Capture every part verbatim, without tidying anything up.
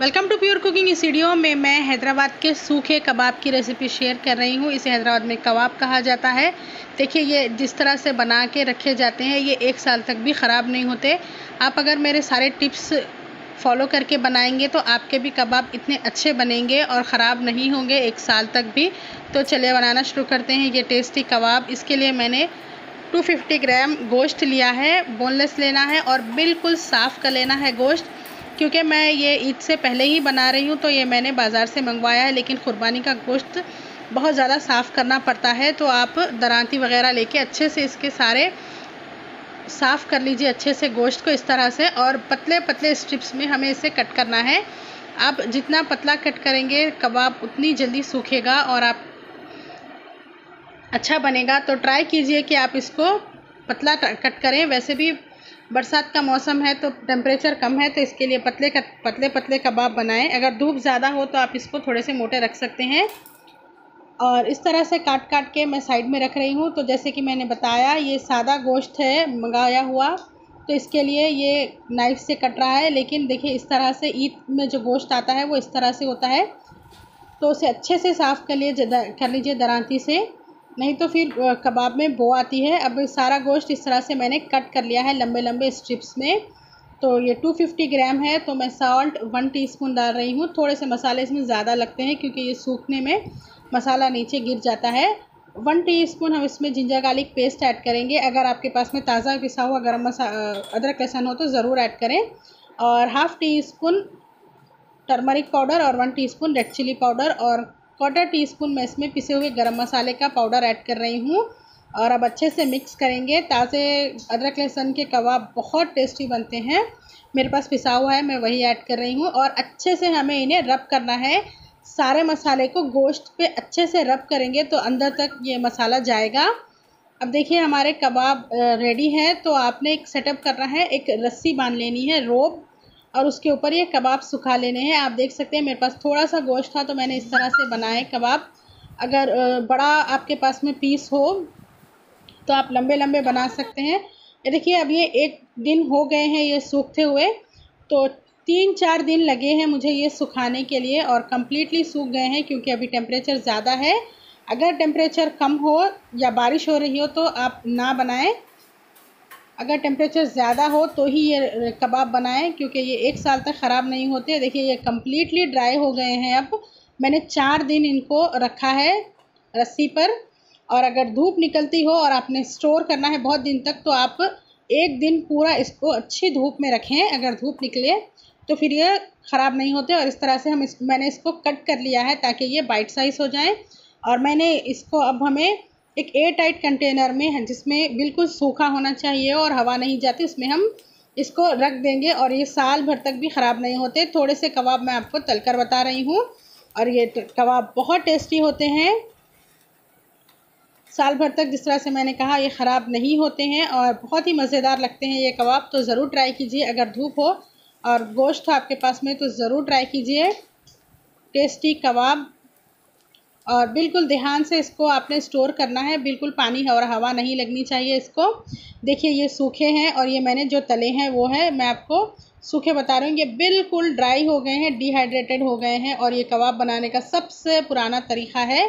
Welcome to pure cooking. इस video में मैं हैदराबाद के सूखे कबाब की रेसिपी शेयर कर रही हूँ। इसे हैदराबाद में कबाब कहा जाता है। देखिए ये जिस तरह से बना के रखे जाते हैं, ये एक साल तक भी ख़राब नहीं होते। आप अगर मेरे सारे टिप्स फॉलो करके बनाएंगे तो आपके भी कबाब इतने अच्छे बनेंगे और ख़राब नहीं होंगे एक साल तक भी। तो चलिए बनाना शुरू करते हैं ये टेस्टी कबाब। इसके लिए मैंने दो सौ पचास ग्राम गोश्त लिया है, बोनलेस लेना है और बिल्कुल साफ़ का लेना है गोश्त, क्योंकि मैं ये ईद से पहले ही बना रही हूँ। तो ये मैंने बाज़ार से मंगवाया है, लेकिन क़ुरबानी का गोश्त बहुत ज़्यादा साफ़ करना पड़ता है। तो आप दरांती वग़ैरह लेके अच्छे से इसके सारे साफ़ कर लीजिए अच्छे से गोश्त को इस तरह से, और पतले पतले स्ट्रिप्स में हमें इसे कट करना है। आप जितना पतला कट करेंगे कबाब उतनी जल्दी सूखेगा और आप अच्छा बनेगा। तो ट्राई कीजिए कि आप इसको पतला कट करें। वैसे भी बरसात का मौसम है तो टेम्परेचर कम है, तो इसके लिए पतले कट पतले पतले कबाब बनाएं। अगर धूप ज़्यादा हो तो आप इसको थोड़े से मोटे रख सकते हैं। और इस तरह से काट काट के मैं साइड में रख रही हूँ। तो जैसे कि मैंने बताया ये सादा गोश्त है मंगाया हुआ, तो इसके लिए ये नाइफ़ से कट रहा है। लेकिन देखिए इस तरह से ईद में जो गोश्त आता है वो इस तरह से होता है। तो उसे अच्छे से साफ़ कर लिए कर लीजिए दरांती से, नहीं तो फिर कबाब में बो आती है। अब सारा गोश्त इस तरह से मैंने कट कर लिया है लंबे लंबे स्ट्रिप्स में। तो ये दो सौ पचास ग्राम है। तो मैं सॉल्ट वन टीस्पून डाल रही हूँ। थोड़े से मसाले इसमें ज़्यादा लगते हैं क्योंकि ये सूखने में मसाला नीचे गिर जाता है। वन टीस्पून हम इसमें जिंजर गार्लिक पेस्ट ऐड करेंगे। अगर आपके पास में ताज़ा पिसा हुआ गर्म मसाला अदरक लहसुन हो तो ज़रूर ऐड करें। और half teaspoon turmeric powder और one teaspoon red chilli powder और क्वार्टर टी स्पून मैं इसमें पिसे हुए गरम मसाले का पाउडर ऐड कर रही हूँ। और अब अच्छे से मिक्स करेंगे। ताज़े अदरक लहसुन के कबाब बहुत टेस्टी बनते हैं। मेरे पास पिसा हुआ है, मैं वही ऐड कर रही हूँ। और अच्छे से हमें इन्हें रब करना है। सारे मसाले को गोश्त पे अच्छे से रब करेंगे तो अंदर तक ये मसाला जाएगा। अब देखिए हमारे कबाब रेडी हैं। तो आपने एक सेटअप करना है, एक रस्सी बांध लेनी है रोब, और उसके ऊपर ये कबाब सुखा लेने हैं। आप देख सकते हैं मेरे पास थोड़ा सा गोश्त था तो मैंने इस तरह से बनाए कबाब। अगर बड़ा आपके पास में पीस हो तो आप लंबे लंबे बना सकते हैं। ये देखिए अब ये एक दिन हो गए हैं ये सूखते हुए। तो तीन चार दिन लगे हैं मुझे ये सुखाने के लिए और कम्प्लीटली सूख गए हैं क्योंकि अभी टेम्परेचर ज़्यादा है। अगर टेम्परेचर कम हो या बारिश हो रही हो तो आप ना बनाएँ। अगर टेम्परेचर ज़्यादा हो तो ही ये कबाब बनाएं क्योंकि ये एक साल तक ख़राब नहीं होते। देखिए ये कम्प्लीटली ड्राई हो गए हैं। अब मैंने चार दिन इनको रखा है रस्सी पर, और अगर धूप निकलती हो और आपने स्टोर करना है बहुत दिन तक तो आप एक दिन पूरा इसको अच्छी धूप में रखें। अगर धूप निकले तो फिर ये ख़राब नहीं होते। और इस तरह से हम इस मैंने इसको कट कर लिया है ताकि ये बाइट साइज़ हो जाए। और मैंने इसको अब हमें एक एयर टाइट कंटेनर में है जिसमें बिल्कुल सूखा होना चाहिए और हवा नहीं जाती, उसमें हम इसको रख देंगे और ये साल भर तक भी ख़राब नहीं होते। थोड़े से कबाब मैं आपको तलकर बता रही हूँ और ये कबाब बहुत टेस्टी होते हैं। साल भर तक जिस तरह से मैंने कहा ये ख़राब नहीं होते हैं और बहुत ही मज़ेदार लगते हैं ये कबाब। तो ज़रूर ट्राई कीजिए। अगर धूप हो और गोश्त हो आपके पास में तो ज़रूर ट्राई कीजिए टेस्टी कबाब। और बिल्कुल ध्यान से इसको आपने स्टोर करना है, बिल्कुल पानी और हवा नहीं लगनी चाहिए इसको। देखिए ये सूखे हैं और ये मैंने जो तले हैं वो है, मैं आपको सूखे बता रही हूँ। ये बिल्कुल ड्राई हो गए हैं, डिहाइड्रेटेड हो गए हैं। और ये कबाब बनाने का सबसे पुराना तरीक़ा है,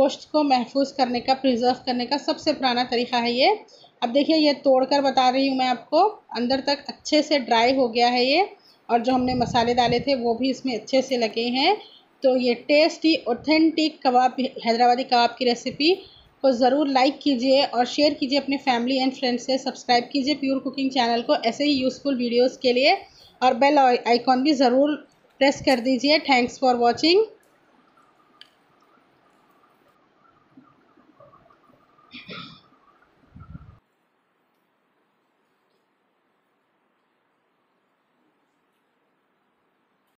गोश्त को महफूज करने का, प्रिजर्व करने का सबसे पुराना तरीक़ा है ये। अब देखिए ये तोड़ कर बता रही हूँ मैं आपको, अंदर तक अच्छे से ड्राई हो गया है ये। और जो हमने मसाले डाले थे वो भी इसमें अच्छे से लगे हैं। तो ये tasty authentic kebab Hyderabadi kebab की रेसिपी को ज़रूर लाइक कीजिए और शेयर कीजिए अपने फैमिली एंड फ्रेंड्स से। सब्सक्राइब कीजिए प्योर कुकिंग चैनल को ऐसे ही यूज़फुल वीडियोस के लिए, और बेल आइकॉन भी ज़रूर प्रेस कर दीजिए। Thanks for watching.